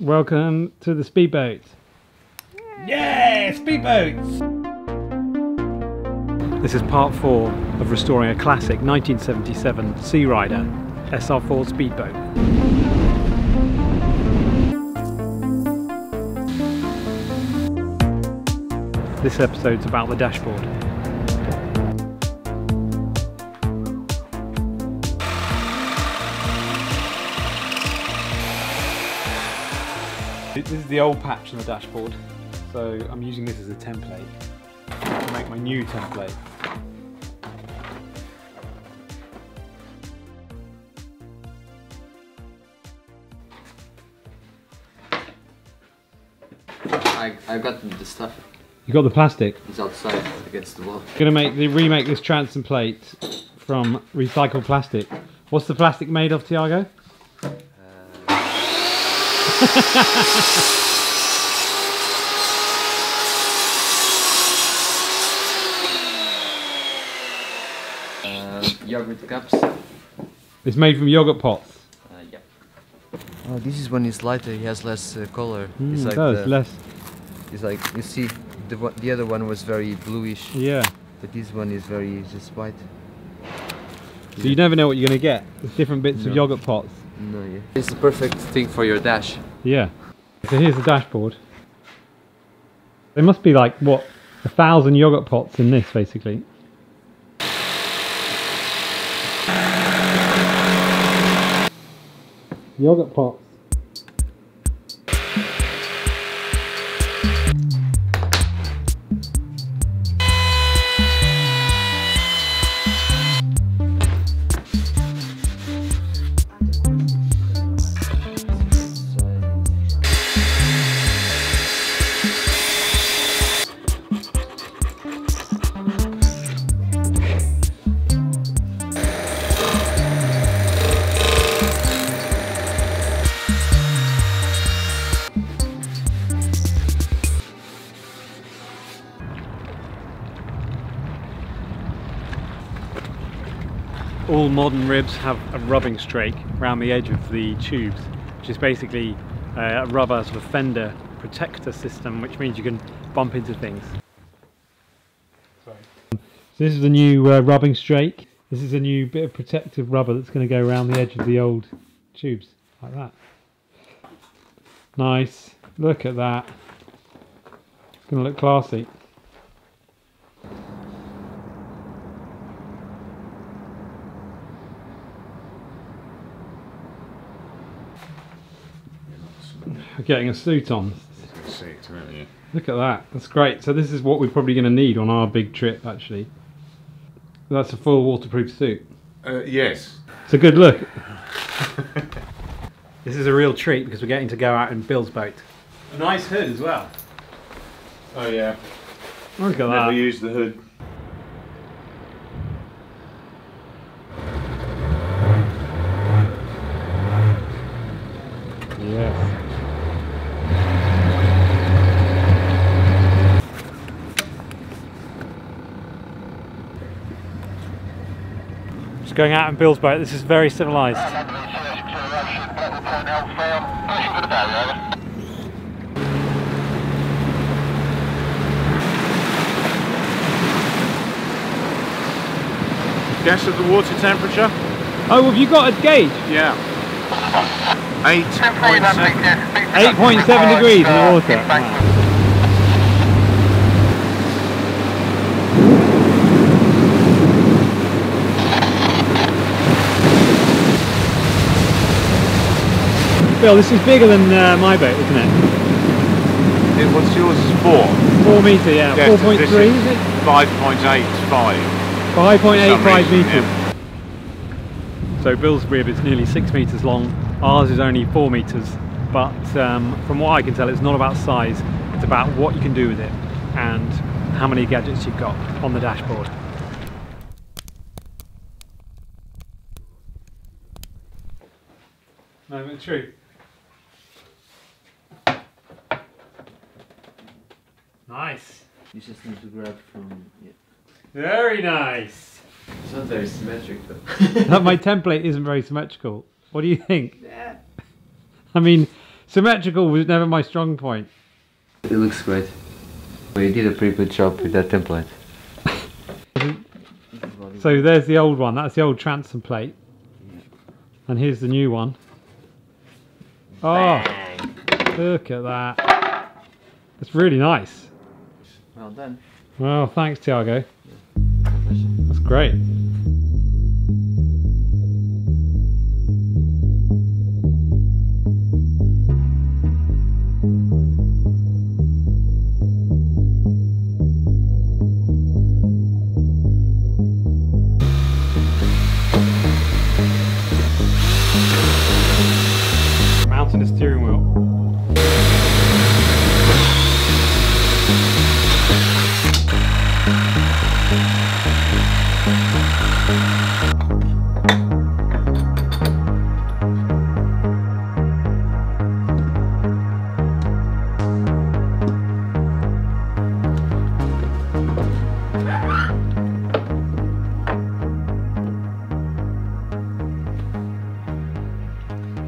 Welcome to the speedboat. Yeah, speedboats! This is part 4 of restoring a classic 1977 Sea Rider SR4 speedboat. This episode's about the dashboard. This is the old patch on the dashboard, so I'm using this as a template to make my new template. I got the stuff. You got the plastic? It's outside against the wall. I'm gonna remake this transom plate from recycled plastic. What's the plastic made of, Tiago? Yogurt cups. It's made from yogurt pots. Yep. Oh, this is when it's lighter. He has less color. It's like less. It's like, you see, the other one was very bluish. Yeah. But this one is very just white. So yeah. You never know what you're gonna get. There's different bits of yogurt pots. No, yeah. It's the perfect thing for your dash. Yeah. So here's the dashboard. There must be like, what, 1,000 yogurt pots in this, basically. Yogurt pots. All modern ribs have a rubbing strake around the edge of the tubes, which is basically a rubber sort of fender protector system, which means you can bump into things. Sorry. So this is the new rubbing strake. This is a new bit of protective rubber that's going to go around the edge of the old tubes, like that. Nice. Look at that. It's going to look classy. Getting a suit on. Sick, really. Look at that, that's great. So this is what we're probably going to need on our big trip, actually. That's a full waterproof suit. Yes. It's a good look. This is a real treat because we're getting to go out in Bill's boat. A nice hood as well. Oh yeah. Look at that. Never used the hood. Going out in Bill's boat, this is very civilised. Guess at the water temperature? Oh, have you got a gauge? Yeah. 8.7 degrees in the water. Wow. Bill, this is bigger than my boat, isn't it? What's yours? 4 metre, yeah. 4.3 is it? 5.85. 5.85 metres. Yeah. So Bill's rib is nearly 6 metres long, ours is only 4 metres, but from what I can tell, it's not about size, it's about what you can do with it and how many gadgets you've got on the dashboard. Moment true. Nice. You just need to grab from it. Very nice. It's not very symmetric though. My template isn't very symmetrical. What do you think? Yeah. I mean, Symmetrical was never my strong point. It looks great. You did a pretty good job with that template. So there's the old one, that's the old transom plate. And here's the new one. Oh, look at that. It's really nice. Well done. Well, thanks Tiago. That's great. Mounting the steering wheel.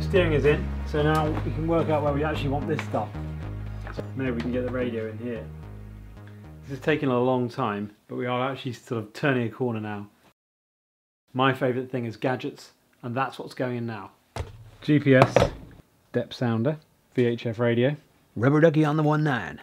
Steering is in, so now we can work out where we actually want this stuff. So maybe we can get the radio in here. This is taking a long time, but we are actually sort of turning a corner now. My favourite thing is gadgets, and that's what's going in now. GPS, depth sounder, VHF radio, rubber ducky on the 1.9.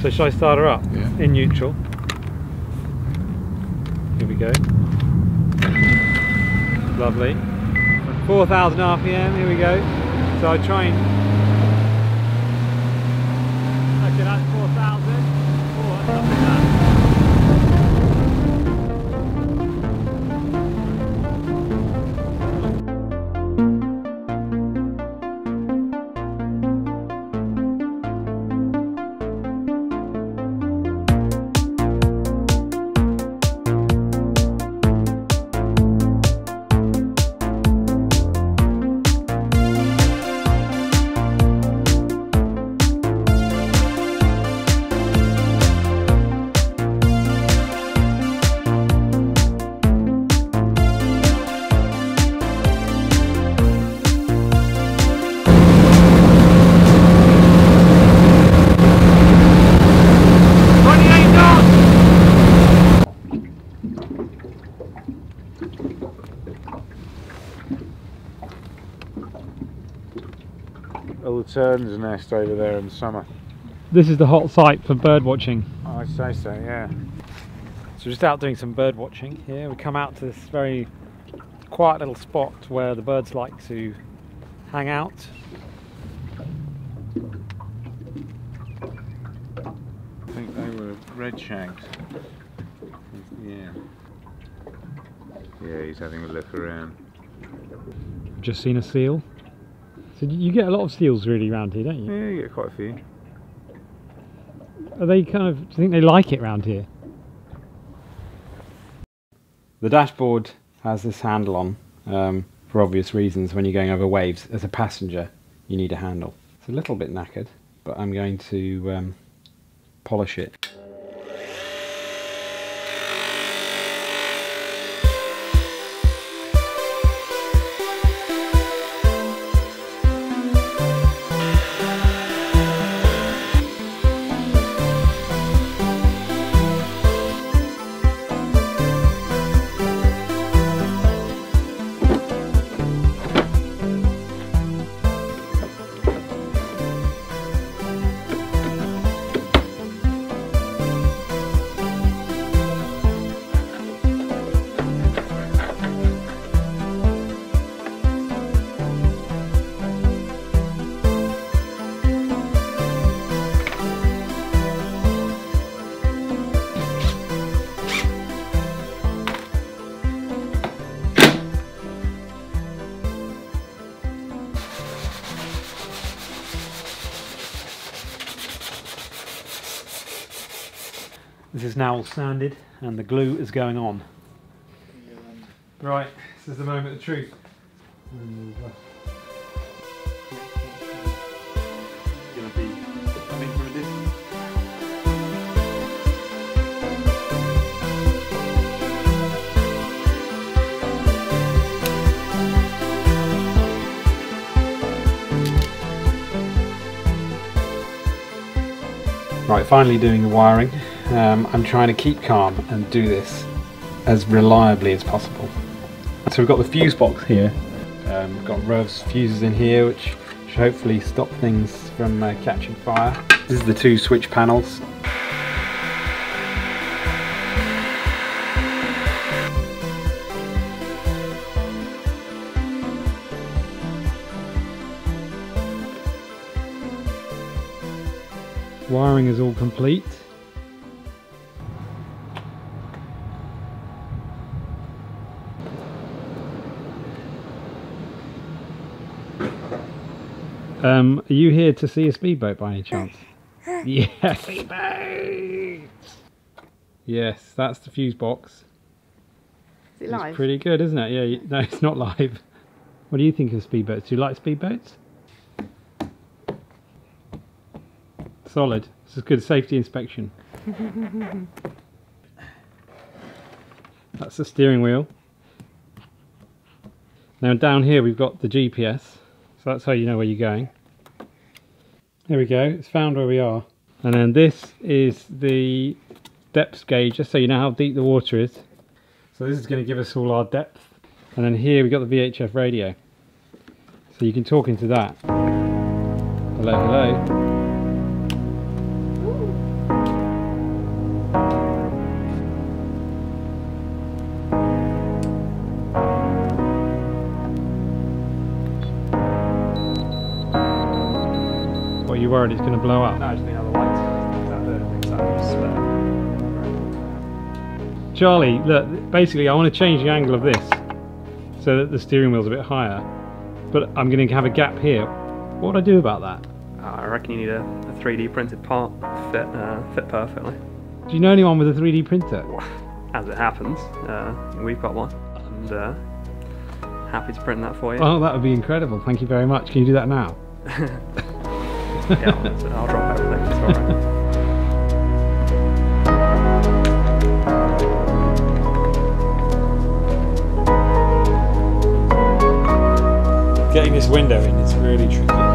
So shall I start her up? Yeah. In neutral. Here we go. Lovely. 4,000 RPM, here we go. So I try and... Okay, that's 4,000. Oh, that's not bad. All the tern's nest over there in the summer. This is the hot site for bird watching. Oh, I'd say so, yeah. So we're just out doing some bird watching here. We come out to this very quiet little spot where the birds like to hang out. I think they were red-shanked. Yeah. Yeah, he's having a look around. Just seen a seal. So you get a lot of seals really round here, don't you? Yeah, you get quite a few. Are they kind of, do you think they like it round here? The dashboard has this handle on, for obvious reasons. When you're going over waves, as a passenger, you need a handle. It's a little bit knackered, but I'm going to polish it. This is now all sanded and the glue is going on. Right, this is the moment of truth. Right, finally doing the wiring. I'm trying to keep calm and do this as reliably as possible. So we've got the fuse box here. We've got row of fuses in here which should hopefully stop things from catching fire. This is the two switch panels. Wiring is all complete. Are you here to see a speedboat by any chance? Yes! Speedboat! Yes, that's the fuse box. Is it live? It's pretty good, isn't it? Yeah, no, it's not live. What do you think of speedboats? Do you like speedboats? Solid. This is good safety inspection. That's the steering wheel. Now down here we've got the GPS, so that's how you know where you're going. There we go, it's found where we are. And then this is the depth gauge, just so you know how deep the water is. So this is going to give us all our depth. And then here we've got the VHF radio. So you can talk into that. Hello, hello. Worried it's going to blow up. No, I just need other lights. Charlie, look, basically I want to change the angle of this so that the steering wheel's a bit higher, but I'm going to have a gap here. What would I do about that? I reckon you need a 3D printed part to fit perfectly. Do you know anyone with a 3D printer? As it happens, we've got one, and happy to print that for you. Oh, that would be incredible. Thank you very much. Can you do that now? Yeah, I'll drop everything, it's alright. Getting this window in is really tricky.